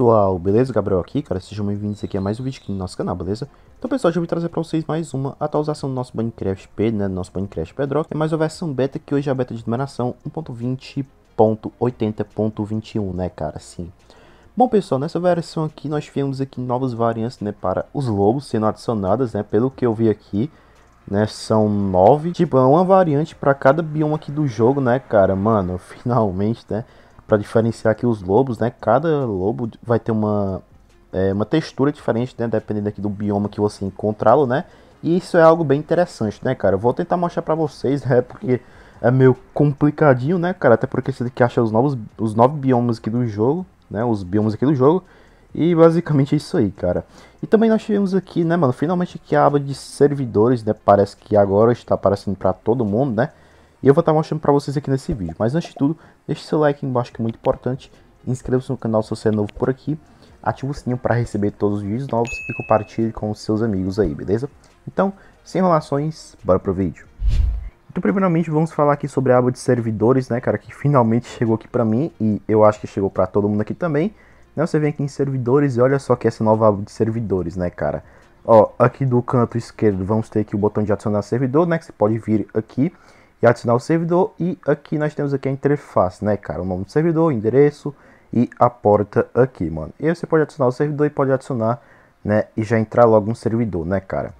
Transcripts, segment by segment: pessoal, beleza? Gabriel aqui, cara, sejam bem-vindos aqui a mais um vídeo aqui no nosso canal, beleza? Então, pessoal, hoje eu vim trazer pra vocês mais uma atualização do nosso Minecraft Bedrock. É mais uma versão beta, que hoje é a beta de numeração 1.20.80.21, né, cara, sim. Bom, pessoal, nessa versão aqui nós tivemos aqui novas variantes, né, para os lobos sendo adicionadas, né, pelo que eu vi aqui. Né, são 9, tipo, é uma variante para cada bioma aqui do jogo, né, cara, mano, finalmente, né, para diferenciar aqui os lobos, né, cada lobo vai ter uma textura diferente, né, dependendo aqui do bioma que você encontrá-lo, né, e isso é algo bem interessante, né, cara, eu vou tentar mostrar para vocês, né, porque é meio complicadinho, né, cara, até porque você tem que achar os nove biomas aqui do jogo, né, os biomas aqui do jogo. E basicamente é isso aí, cara. E também nós tivemos aqui, né, mano, finalmente aqui a aba de servidores, né, parece que agora está aparecendo pra todo mundo, né. E eu vou estar mostrando pra vocês aqui nesse vídeo. Mas antes de tudo, deixe seu like aqui embaixo que é muito importante. Inscreva-se no canal se você é novo por aqui. Ative o sininho pra receber todos os vídeos novos e compartilhe com os seus amigos aí, beleza? Então, sem enrolações, bora pro vídeo. Então, primeiramente vamos falar aqui sobre a aba de servidores, né, cara, que finalmente chegou aqui pra mim. E eu acho que chegou pra todo mundo aqui também. Você vem aqui em servidores e olha só que essa nova aba de servidores, né, cara? Ó, aqui do canto esquerdo vamos ter aqui o botão de adicionar servidor, né? Que você pode vir aqui e adicionar o servidor. E aqui nós temos aqui a interface, né, cara? O nome do servidor, o endereço e a porta aqui, mano. E aí você pode adicionar o servidor e pode adicionar, né? E já entrar logo no servidor, né, cara?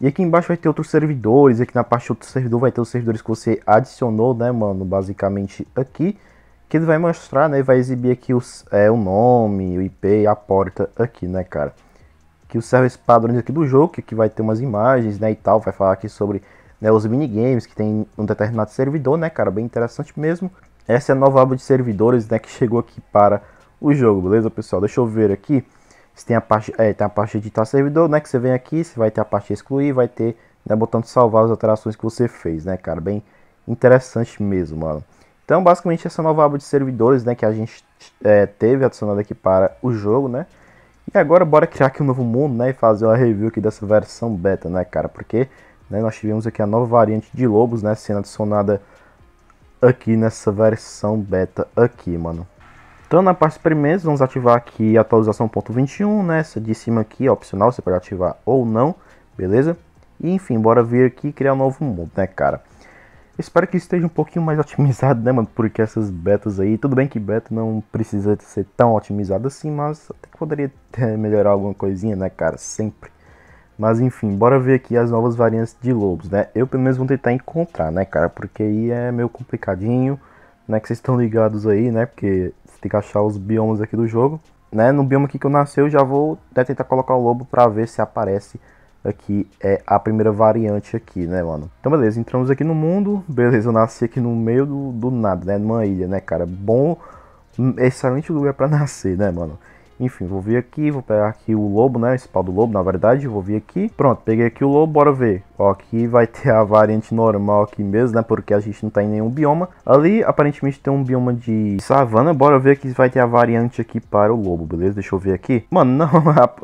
E aqui embaixo vai ter outros servidores. Aqui na parte do outro servidor vai ter os servidores que você adicionou, né, mano? Basicamente aqui. Que ele vai mostrar, né, vai exibir aqui o nome, o IP, a porta aqui, né, cara. Que os servers padrões aqui do jogo, que vai ter umas imagens, né, e tal. Vai falar aqui sobre, né, os minigames que tem um determinado servidor, né, cara, bem interessante mesmo. Essa é a nova aba de servidores, né, que chegou aqui para o jogo, beleza, pessoal? Deixa eu ver aqui se tem a parte, tem a parte de editar servidor, né, que você vem aqui, você vai ter a parte de excluir, vai ter, né, botão de salvar as alterações que você fez, né, cara, bem interessante mesmo, mano. Então, basicamente, essa nova aba de servidores, né, que a gente teve adicionada aqui para o jogo, né? E agora, bora criar aqui um novo mundo, né, e fazer uma review aqui dessa versão beta, né, cara? Porque, né, nós tivemos aqui a nova variante de lobos, né, sendo adicionada aqui nessa versão beta aqui, mano. Então, na parte primeira, vamos ativar aqui a atualização 1.21, né? Essa de cima aqui é opcional, você pode ativar ou não, beleza? E, enfim, bora vir aqui e criar um novo mundo, né, cara? Espero que esteja um pouquinho mais otimizado, né, mano, porque essas betas aí, tudo bem que beta não precisa ser tão otimizado assim, mas até que poderia melhorar alguma coisinha, né, cara, sempre. Mas enfim, bora ver aqui as novas variantes de lobos, né, eu pelo menos vou tentar encontrar, né, cara, porque aí é meio complicadinho, né, que vocês estão ligados aí, né, porque você tem que achar os biomas aqui do jogo, né, no bioma aqui que eu nasci eu já vou tentar colocar o lobo pra ver se aparece. Aqui é a primeira variante aqui, né, mano? Então, beleza, entramos aqui no mundo. Beleza, eu nasci aqui no meio do nada, né? Numa ilha, né, cara? Bom, excelente lugar pra nascer, né, mano? Enfim, vou vir aqui, vou pegar aqui o lobo, né? O pau do lobo, na verdade, vou vir aqui. Pronto, peguei aqui o lobo, bora ver. Ó, aqui vai ter a variante normal aqui mesmo, né? Porque a gente não tá em nenhum bioma. Ali, aparentemente, tem um bioma de savana. Bora ver que vai ter a variante aqui para o lobo, beleza? Deixa eu ver aqui. Mano, não,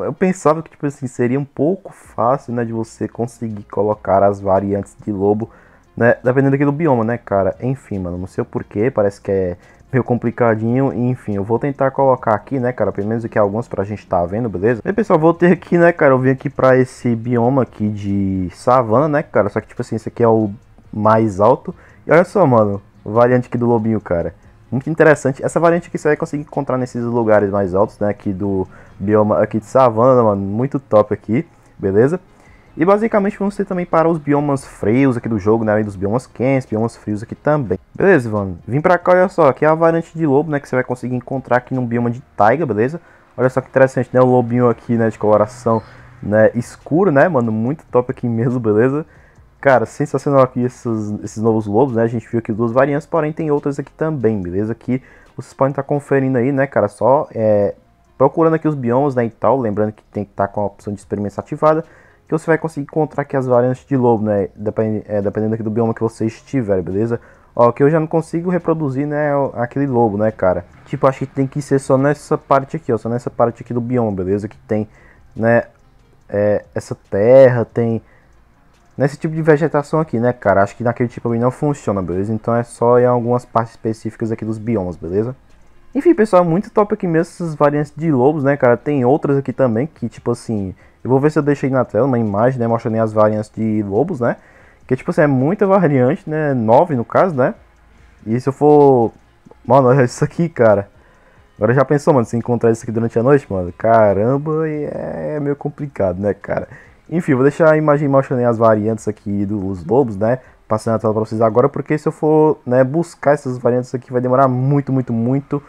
eu pensava que, tipo assim, seria um pouco fácil, né? De você conseguir colocar as variantes de lobo, né? Dependendo aqui do bioma, né, cara? Enfim, mano, não sei o porquê, parece que é meio complicadinho, enfim, eu vou tentar colocar aqui, né, cara, pelo menos aqui alguns pra gente tá vendo, beleza? E pessoal, voltei aqui, né, cara, eu vim aqui pra esse bioma aqui de savana, né, cara, só que tipo assim, esse aqui é o mais alto, e olha só, mano, variante aqui do lobinho, cara, muito interessante, essa variante aqui você vai conseguir encontrar nesses lugares mais altos, né, aqui do bioma aqui de savana, mano, muito top aqui, beleza? E basicamente vamos ter também para os biomas frios aqui do jogo, né, e dos biomas quentes, biomas frios aqui também. Beleza, mano, vim pra cá, olha só, aqui é a variante de lobo, né, que você vai conseguir encontrar aqui num bioma de taiga, beleza? Olha só que interessante, né, o lobinho aqui, né, de coloração, né, escuro, né, mano, muito top aqui mesmo, beleza? Cara, sensacional aqui esses novos lobos, né, a gente viu aqui duas variantes, porém tem outras aqui também, beleza? Que vocês podem estar conferindo aí, né, cara, só procurando aqui os biomas, né, e tal, lembrando que tem que estar com a opção de experiência ativada, que você vai conseguir encontrar aqui as variantes de lobo, né, dependendo aqui do bioma que você estiver, beleza? Ó, que eu já não consigo reproduzir, né, aquele lobo, né, cara? Tipo, acho que tem que ser só nessa parte aqui, ó, só nessa parte aqui do bioma, beleza? Que tem, né, essa terra, tem nesse tipo de vegetação aqui, né, cara? Acho que naquele tipo ali não funciona, beleza? Então é só em algumas partes específicas aqui dos biomas, beleza? Enfim, pessoal, muito top aqui mesmo essas variantes de lobos, né, cara? Tem outras aqui também que, tipo assim... Eu vou ver se eu deixei na tela uma imagem, né, mostrando as variantes de lobos, né? Que, tipo assim, é muita variante, né? 9, no caso, né? E se eu for... Mano, olha isso aqui, cara. Agora já pensou, mano, se encontrar isso aqui durante a noite, mano? Caramba, é meio complicado, né, cara? Enfim, vou deixar a imagem mostrando as variantes aqui dos lobos, né? Passando a tela pra vocês agora, porque se eu for, né, buscar essas variantes aqui vai demorar muito, muito, muito.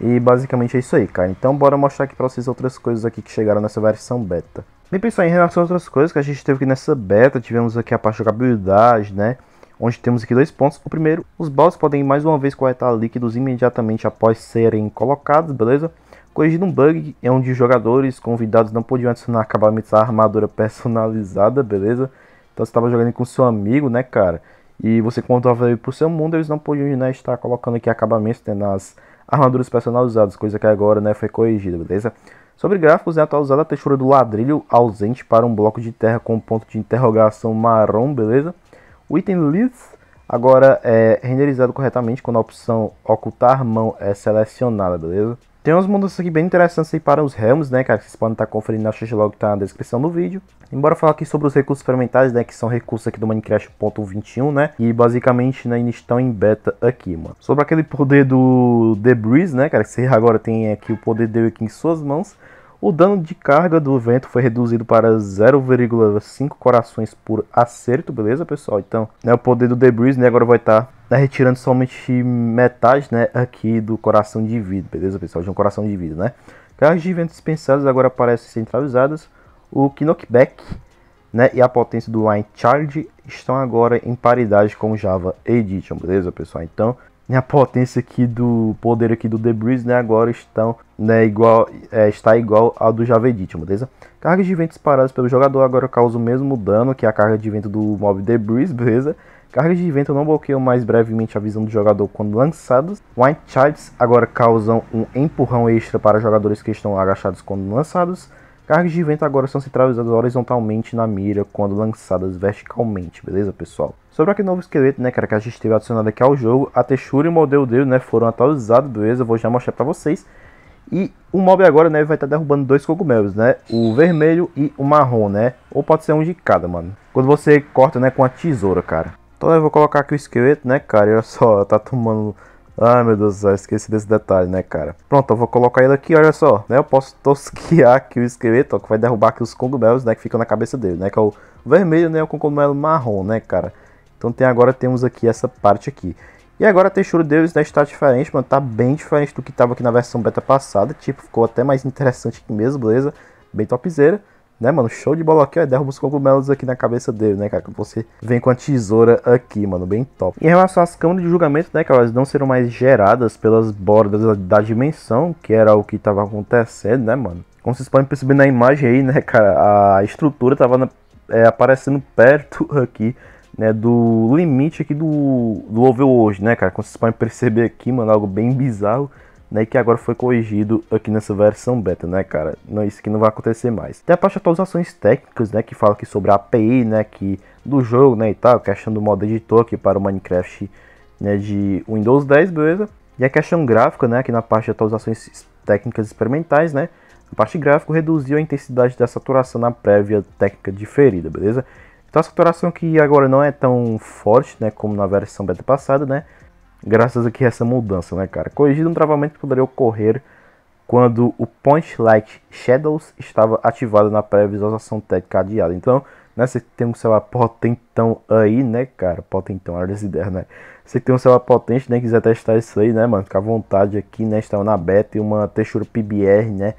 E basicamente é isso aí, cara. Então bora mostrar aqui pra vocês outras coisas aqui que chegaram nessa versão beta. Bem, pessoal, em relação a outras coisas que a gente teve aqui nessa beta, tivemos aqui a parte de jogabilidade, né? Onde temos aqui dois pontos. O primeiro, os baldes podem mais uma vez coletar líquidos imediatamente após serem colocados, beleza? Corrigindo um bug, é onde os jogadores convidados não podiam adicionar acabamentos à armadura personalizada, beleza? Então você estava jogando com seu amigo, né, cara? E você controlava ele pro seu mundo, eles não podiam, né, estar colocando aqui acabamentos, né, nas armaduras personalizadas, coisa que agora, né, foi corrigida, beleza? Sobre gráficos, é atualizada a textura do ladrilho ausente para um bloco de terra com ponto de interrogação marrom, beleza? O item Leaves agora é renderizado corretamente quando a opção ocultar mão é selecionada, beleza? Tem umas mudanças aqui bem interessantes aí para os realms, né, cara? Que vocês podem estar conferindo na changelog que está na descrição do vídeo. Embora falar aqui sobre os recursos experimentais, né? Que são recursos aqui do Minecraft 1.21, né? E basicamente, né, eles estão em beta aqui, mano. Sobre aquele poder do Debris, né, cara? Que você agora tem aqui o poder dele aqui em suas mãos. O dano de carga do vento foi reduzido para 0,5 corações por acerto, beleza, pessoal? Então, né, o poder do Debris, né, agora vai estar, né, retirando somente metade, né, aqui do coração de vida, beleza, pessoal? De um coração de vida, né? Cargas de vento dispensadas agora parecem centralizadas. O knockback, né, e a potência do Line Charge estão agora em paridade com o Java Edition, beleza, pessoal? Então... a potência aqui do poder aqui do Debris, né, agora estão, né, está igual ao do Java Edition, beleza? Cargas de vento disparadas pelo jogador agora causam o mesmo dano que a carga de vento do mob Debris, beleza? Cargas de vento não bloqueiam mais brevemente a visão do jogador quando lançados. Wind Charges agora causam um empurrão extra para jogadores que estão agachados quando lançados. Cargas de vento agora são centralizadas horizontalmente na mira quando lançadas verticalmente, beleza, pessoal? Sobre aquele novo esqueleto, né, cara, que a gente teve adicionado aqui ao jogo, a textura e o modelo dele, né, foram atualizados, beleza? Eu vou já mostrar pra vocês. E o mob agora, né, vai estar derrubando dois cogumelos, né? O vermelho e o marrom, né? Ou pode ser um de cada, mano. Quando você corta, né, com a tesoura, cara. Então eu vou colocar aqui o esqueleto, né, cara? E olha só, tá tomando... Ai, meu Deus do céu, esqueci desse detalhe, né, cara? Pronto, eu vou colocar ele aqui, olha só, né? Eu posso tosquear aqui o esqueleto, ó, que vai derrubar aqui os cogumelos, né? Que ficam na cabeça dele, né? Que é o vermelho, né? O cogumelo marrom, né, cara? Então tem, agora temos aqui essa parte aqui. E agora a textura deles, né, está diferente, mano. Tá bem diferente do que tava aqui na versão beta passada. Tipo, ficou até mais interessante aqui mesmo, beleza? Bem topzera, né, mano? Show de bola aqui, ó. Derruba os cogumelos aqui na cabeça dele, né, cara? Que você vem com a tesoura aqui, mano. Bem top. Em relação às câmeras de julgamento, né, cara? Elas não serão mais geradas pelas bordas da dimensão, que era o que tava acontecendo, né, mano? Como vocês podem perceber na imagem aí, né, cara? A estrutura tava aparecendo perto aqui, né, do limite aqui do Overworld, né, cara? Como vocês podem perceber aqui, mano, algo bem bizarro, né, que agora foi corrigido aqui nessa versão beta, né, cara? Não, isso aqui não vai acontecer mais. Tem a parte de atualizações técnicas, né, que fala aqui sobre a API, né, que do jogo, né, e tal, questão do modo editor aqui para o Minecraft, né, de Windows 10, beleza? E a questão gráfica, né, aqui na parte de atualizações técnicas experimentais, né, a parte gráfica reduziu a intensidade da saturação na prévia técnica diferida, beleza? Então a saturação aqui agora não é tão forte, né, como na versão beta passada, né? Graças aqui a essa mudança, né, cara? Corrigido um travamento que poderia ocorrer quando o Point Light Shadows estava ativado na pré-visualização técnica adiada. Então, né, você tem um celular potentão aí, né, cara? Potentão, olha essa ideia, né? Você tem um celular potente, né, quiser testar isso aí, né, mano? Fica à vontade aqui, né? Estava na beta e uma textura PBR, né?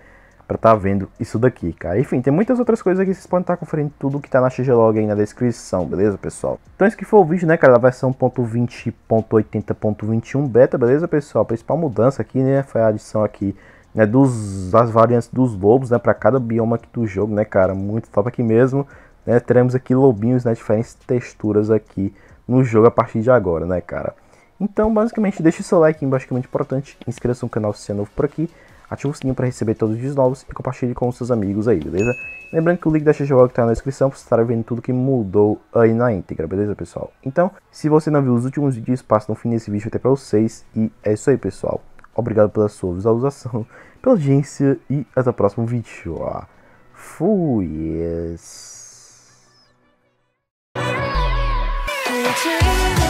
Pra tá vendo isso daqui, cara. Enfim, tem muitas outras coisas aqui, vocês podem estar conferindo tudo que tá na changelog aí na descrição, beleza, pessoal? Então esse que foi o vídeo, né, cara, da versão 1.20.80.21 beta, beleza, pessoal? A principal mudança aqui, né, foi a adição aqui, né, das variantes dos lobos, né, pra cada bioma aqui do jogo, né, cara? Muito top aqui mesmo, né? Teremos aqui lobinhos, né, diferentes texturas aqui no jogo a partir de agora, né, cara? Então, basicamente, deixa o seu like embaixo, que é muito importante. Inscreva-se no canal se é novo por aqui. Ative o sininho para receber todos os vídeos novos e compartilhe com os seus amigos aí, beleza? Lembrando que o link da changelog está na descrição para vocês estarem vendo tudo que mudou aí na íntegra, beleza, pessoal? Então, se você não viu os últimos vídeos, passa no fim desse vídeo até para vocês. E é isso aí, pessoal. Obrigado pela sua visualização, pela audiência e até o próximo vídeo. Fui! Yes.